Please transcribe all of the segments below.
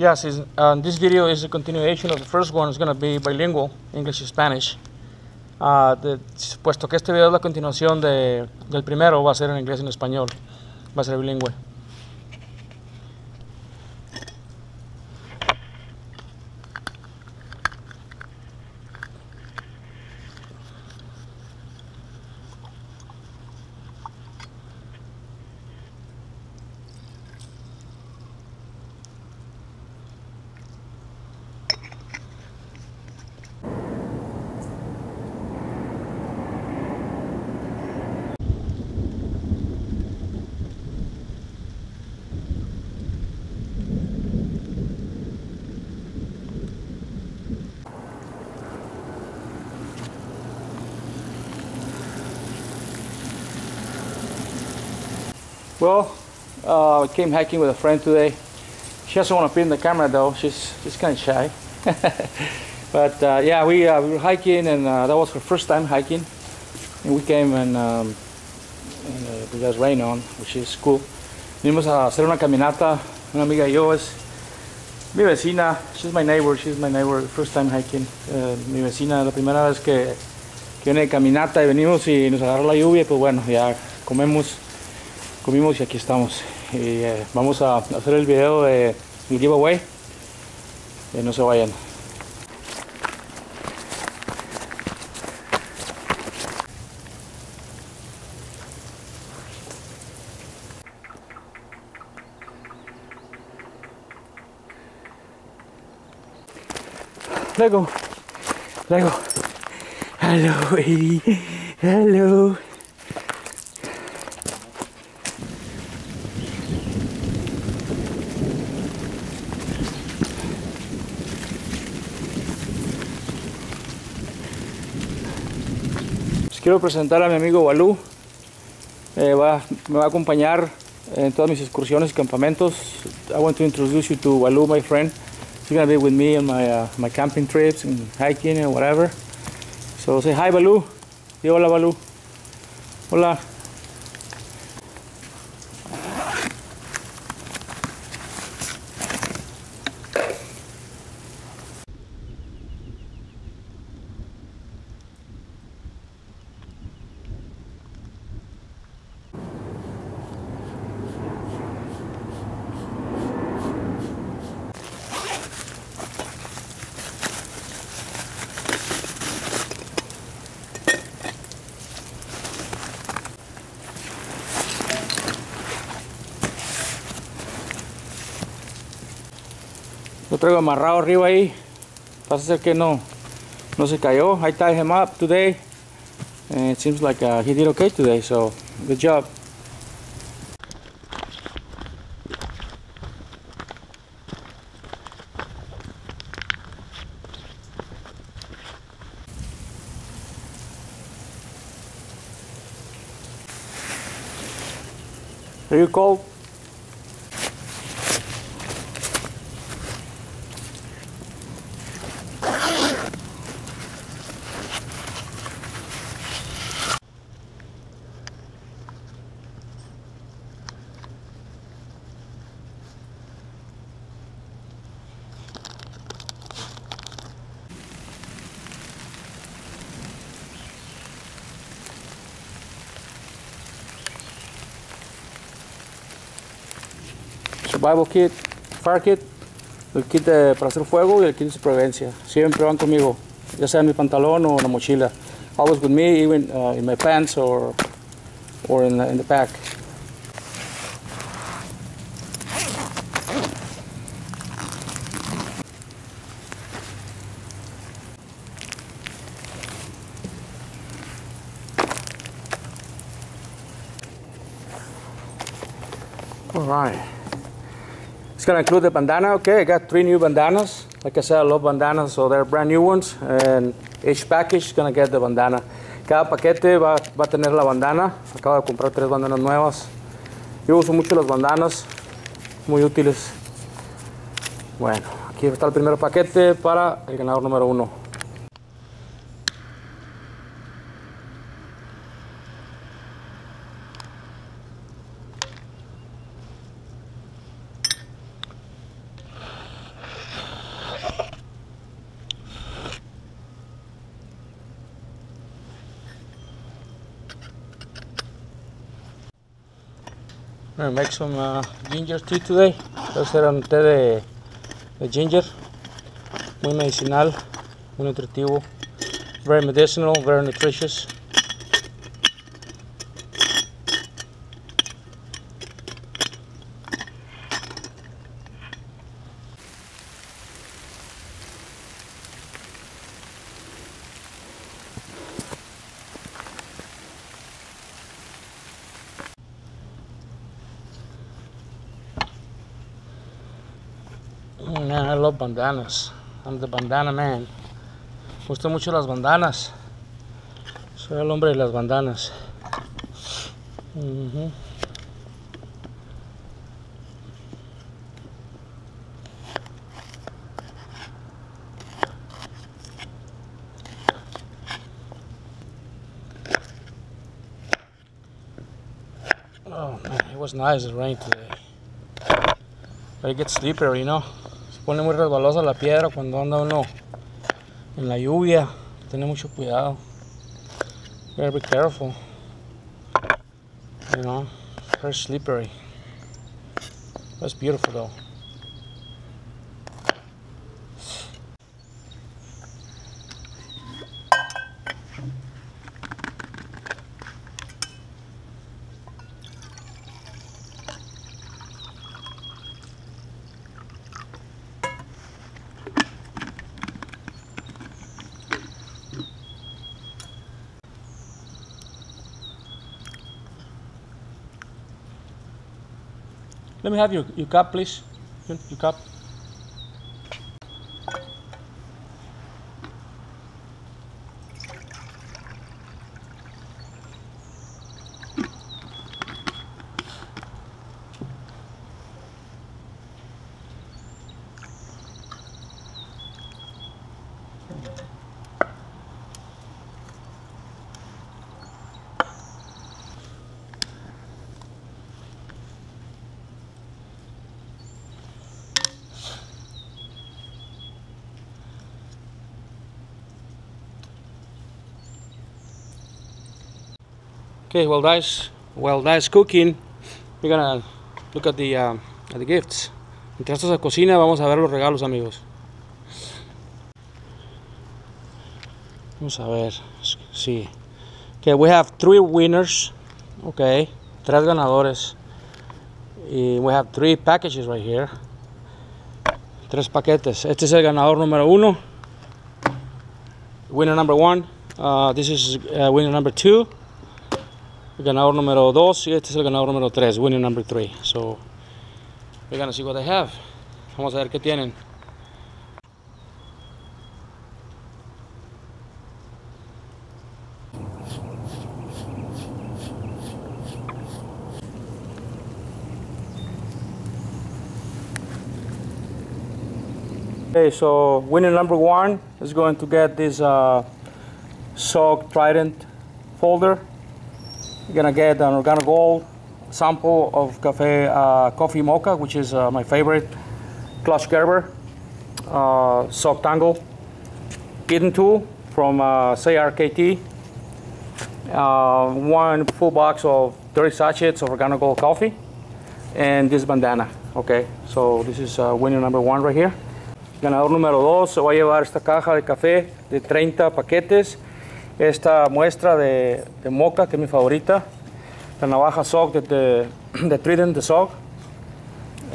Yes, this video is a continuation of the first one. It's going to be bilingual, English and Spanish. Puesto que este video es la continuación del primero, va a ser en inglés y en español. Va a ser bilingüe. Well, I came hiking with a friend today. She doesn't want to be in the camera though. She's kind of shy. But yeah, we were hiking, and that was her first time hiking. And we came and it has rain on, which is cool. Vinimos a hacer una caminata. Una amiga y yo es mi vecina. She's my neighbor. She's my neighbor. First time hiking. Mi vecina, la primera vez que viene de caminata y venimos y nos agarró la lluvia. Pues bueno, ya comimos y aquí estamos. Y vamos a hacer el video del giveaway. No se vayan. Lego. Hello, baby. Hello. Quiero presentar a mi amigo Walu. Me va a acompañar en todas mis excursiones y campamentos. I want to introduce you to Walu, my friend. He's going to be with me on my camping trips and hiking and whatever. So say hi, Walu. Say hola, Walu. Hola. Traigo amarrado arriba ahí. Parece ser que no se cayó. I tied him up today, and it seems like he did okay today, so good job. Are you cold? Survival kit, fire kit, el kit para hacer fuego y el kit de supervivencia. Siempre van conmigo, ya sea en mi pantalón o en la mochila. Always with me, even in my pants or in the pack. All right. It's gonna include the bandana. Okay, I got 3 new bandanas. Like I said, I love bandanas, so they're brand new ones. And each package is gonna get the bandana. Cada paquete va a tener la bandana. Acabo de comprar 3 bandanas nuevas. Yo uso mucho las bandanas, muy útiles. Bueno, aquí está el primer paquete para el ganador número 1. I'm going to make some ginger tea today. Voy a hacer un té de ginger, muy medicinal, muy nutritivo. Very medicinal, very nutritious. I love bandanas. I'm the bandana man. Me gustan mucho las bandanas. Soy el hombre de las bandanas. Oh man, it was nice. It rained today. But it gets deeper, you know. Pone muy resbalosa la piedra cuando anda uno en la lluvia. Tiene mucho cuidado. Gotta be careful. You know, it's very slippery. That's beautiful though. Let me have your cup, please. Your cup. Okay, well, that's cooking. We're gonna look at the gifts. Mientras esto se cocina, vamos a ver los regalos, amigos. Vamos a ver, sí. Okay, we have 3 winners. Okay, 3 ganadores. Y we have 3 packages right here. 3 paquetes. Este es el ganador número 1. Winner number 1. This is winner number 2. Ganador número 2 y este es el ganador número 3, winner number 3. So we're gonna see what they have. Vamos a ver qué tienen. Okay, so winner number 1 is going to get this SOG Trident folder. You're gonna get an Organo Gold sample of coffee mocha, which is my favorite. Clutch Gerber, SOG Tangle, Hidden Tool from CRKT, 1 full box of 30 sachets of Organo Gold coffee, and this bandana. Okay, so this is winner number 1 right here. Ganador número 2 se va a llevar esta caja de café de 30 paquetes. Esta muestra de mocha, que es mi favorita, la navaja SOG de Trident de SOG,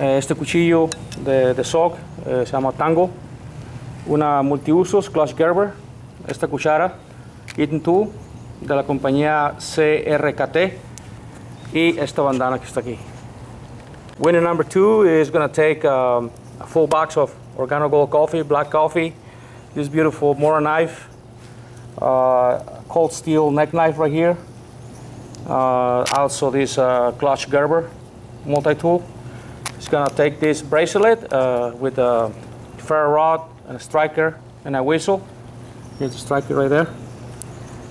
este cuchillo de SOG, se llama Tango, una multiusos Clutch Gerber, esta cuchara Hidden Tool de la compañía CRKT, y esta bandana que está aquí. Winner number 2 is going to take a full box of Organo Gold coffee, black coffee, this beautiful Mora knife, Cold Steel neck knife right here, also this Clutch Gerber multi-tool. It's gonna take this bracelet with a ferro rod and a striker and a whistle. Here's the striker right there,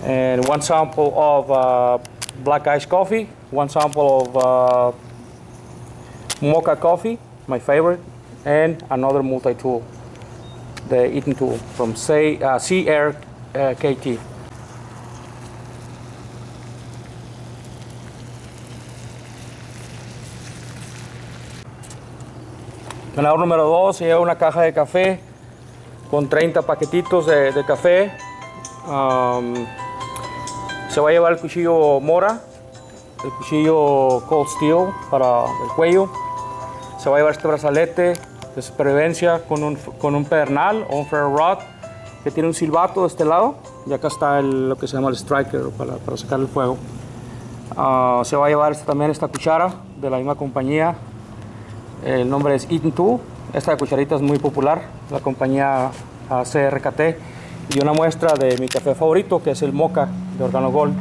and 1 sample of black iced coffee, 1 sample of mocha coffee, my favorite, and another multi-tool, the Hidden Tool from CRKT. Ganador número 2 se lleva una caja de café con 30 paquetitos de café. Se va a llevar el cuchillo Mora, el cuchillo Cold Steel para el cuello. Se va a llevar este brazalete de supervivencia con un pedernal o un ferro rod que tiene un silbato de este lado. Y acá está lo que se llama el striker para sacar el fuego. Se va a llevar también esta cuchara de la misma compañía. El nombre es Eaten Tool. Esta cucharita es muy popular, la compañía CRKT. Y una muestra de mi café favorito, que es el Mocha de Organo Gold.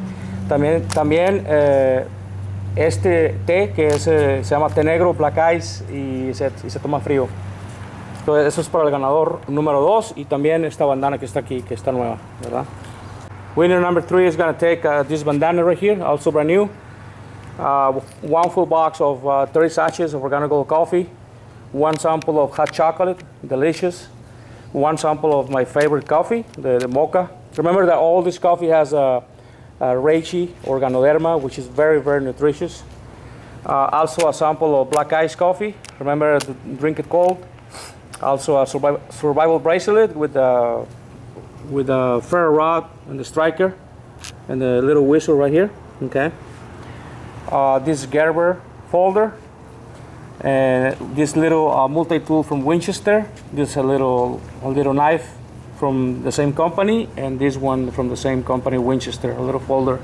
También este té, que es, se llama té negro, Black Ice, y se toma frío. Entonces, eso es para el ganador número 2, y también esta bandana que está aquí, que está nueva, ¿verdad? Winner number 3 is going to take this bandana right here, also brand new. One full box of 30 sachets of Organo Gold coffee. One sample of hot chocolate, delicious. One sample of my favorite coffee, the mocha. Remember that all this coffee has reishi organoderma, which is very, very nutritious. Also a sample of black ice coffee. Remember to drink it cold. Also a survival bracelet with a ferro rod and the striker and the little whistle right here, okay? This Gerber folder. And this little multi-tool from Winchester, this a little knife from the same company, and this one from the same company, Winchester, a little folder.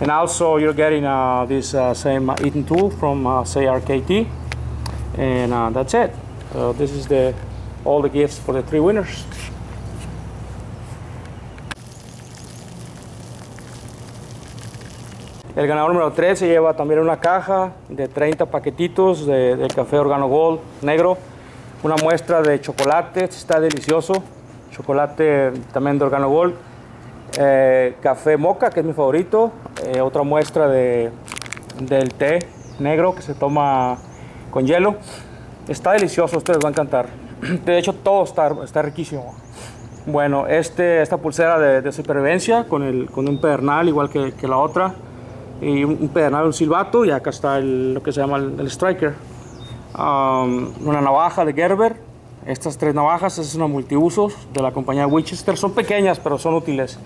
And also you're getting this same Eaten Tool from CRKT, and that's it. This is all the gifts for the 3 winners. El ganador número 3 se lleva también una caja de 30 paquetitos de café Organo Gold negro, una muestra de chocolate, está delicioso, chocolate también de Organo Gold, café mocha, que es mi favorito, otra muestra del té negro que se toma con hielo. Está delicioso, ustedes van a encantar. De hecho, todo está riquísimo. Bueno, esta pulsera de supervivencia con un pedernal igual que la otra. Y un pedernal, un silbato, y acá está lo que se llama el striker. Una navaja de Gerber. Estas 3 navajas es una multiusos de la compañía Winchester. Son pequeñas, pero son útiles.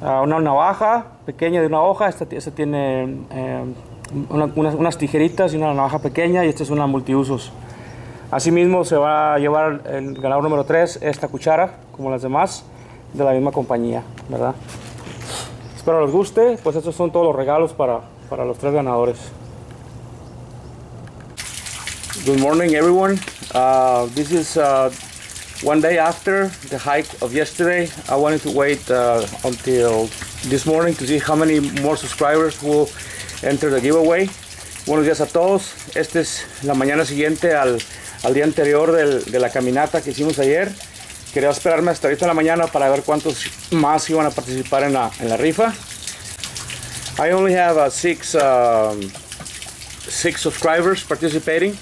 Una navaja pequeña de una hoja. Esta tiene unas tijeritas y una navaja pequeña, y esta es una multiusos. Asimismo, se va a llevar el ganador número 3 esta cuchara, como las demás, de la misma compañía, ¿verdad? Espero les guste, pues estos son todos los regalos para los 3 ganadores. Good morning, everyone. This is one day after the hike of yesterday. I wanted to wait until this morning to see how many more subscribers will enter the giveaway. Buenos días a todos. Esta es la mañana siguiente al día anterior de la caminata que hicimos ayer. Quería esperarme hasta ahorita en la mañana para ver cuántos más iban a participar en la rifa. I only have 6 subscribers participating.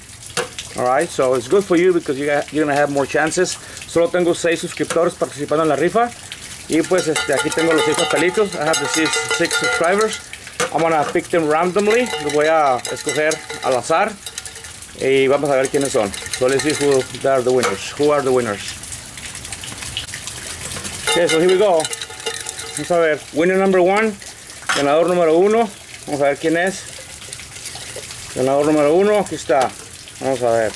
All right, so it's good for you because you're gonna have more chances. Solo tengo 6 suscriptores participando en la rifa, y pues aquí tengo los 6 papelitos. I have the 6 subscribers. I'm gonna pick them randomly. Los voy a escoger al azar y vamos a ver quiénes son. So let's see who are the winners. Okay, so here we go. Vamos a ver, winner number 1, ganador número 1. Vamos a ver quién es. Ganador número 1, aquí está. Vamos a ver.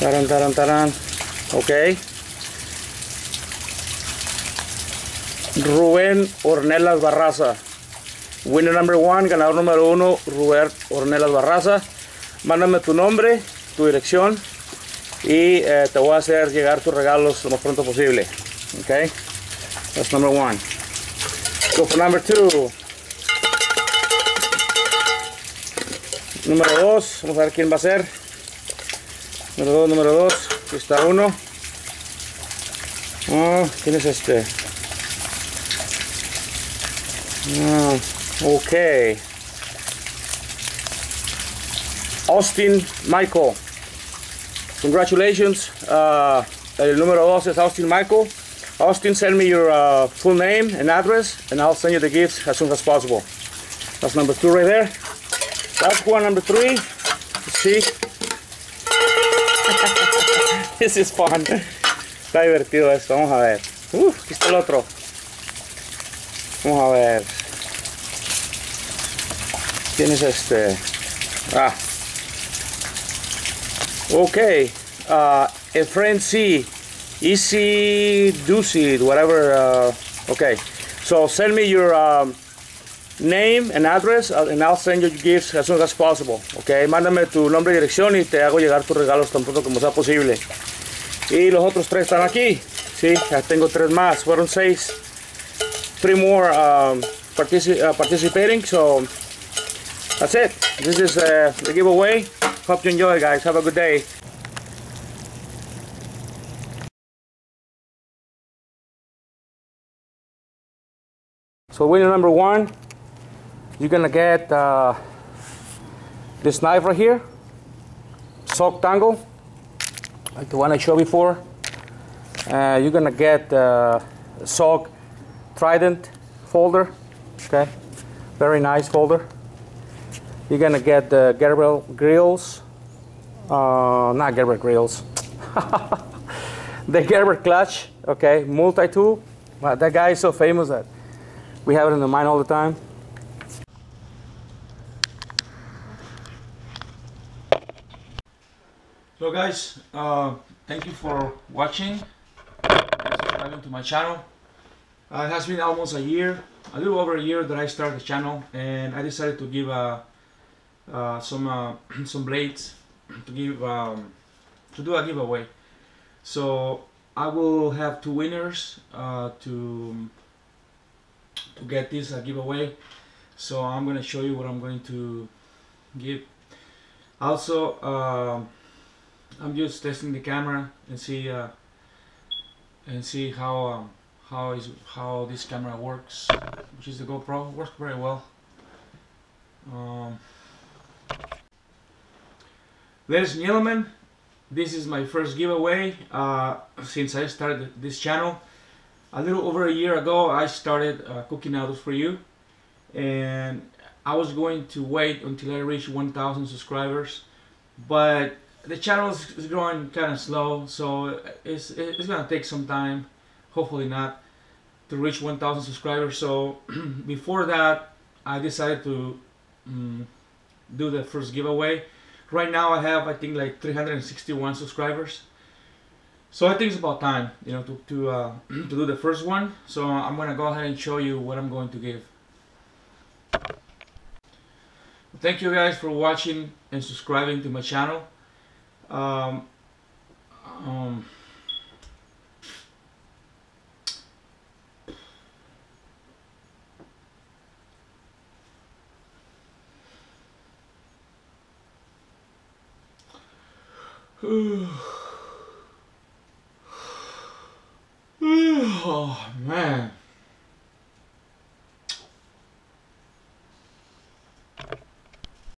Taran, taran, taran. Ok. Rubén Ornelas Barraza. Winner number 1, ganador número 1, Rubén Ornelas Barraza. Mándame tu nombre, tu dirección, y te voy a hacer llegar tus regalos lo más pronto posible. Okay, that's number 1. Go for number 2. Número 2, vamos a ver quién va a ser. Número 2, aquí está 1. ¿Quién es este? Ok. Austin Michael. Congratulations, el número 2 es Austin Michael. Austin, send me your full name and address, and I'll send you the gifts as soon as possible. That's number 2 right there. That's one number three. See? This is fun. Está divertido esto. Vamos a ver. Aquí está el otro. Vamos a ver. ¿Quién es este? Ah. Okay. Friend C. Easy Doozy, whatever. Okay. So send me your name and address, and I'll send you gifts as soon as possible. Okay, mándame tu nombre y dirección y te hago llegar tus regalos tan pronto como sea posible. Y los otros tres están aquí. Sí, ya tengo tres más. Fueron seis. Three more participating. So that's it. This is the giveaway. Hope you enjoy, guys. Have a good day. So winner number one, you're gonna get this knife right here, SOG Tango, like the one I showed before. You're gonna get SOG Trident folder, okay, very nice folder. You're gonna get the Gerber grills, not Gerber grills, the Gerber clutch, okay, multi-tool. Wow, that guy is so famous that we have it in the mine all the time. So guys, thank you for watching and subscribing to my channel. It has been almost a year, a little over a year that I started the channel, and I decided to give some blades to give to do a giveaway. So I will have two winners to get this giveaway. So I'm going to show you what I'm going to give. Also, I'm just testing the camera and see how this camera works, which is the GoPro. Works very well. Ladies and gentlemen, this is my first giveaway since I started this channel. A little over a year ago, I started Cooking Outdoors 4 You, and I was going to wait until I reached 1,000 subscribers, but the channel is growing kind of slow, so it's gonna take some time, hopefully not, to reach 1,000 subscribers. So before that, I decided to do the first giveaway. Right now, I have, I think, like 361 subscribers. So I think it's about time, you know, to do the first one. So I'm gonna go ahead and show you what I'm going to give. Thank you guys for watching and subscribing to my channel. Oh man.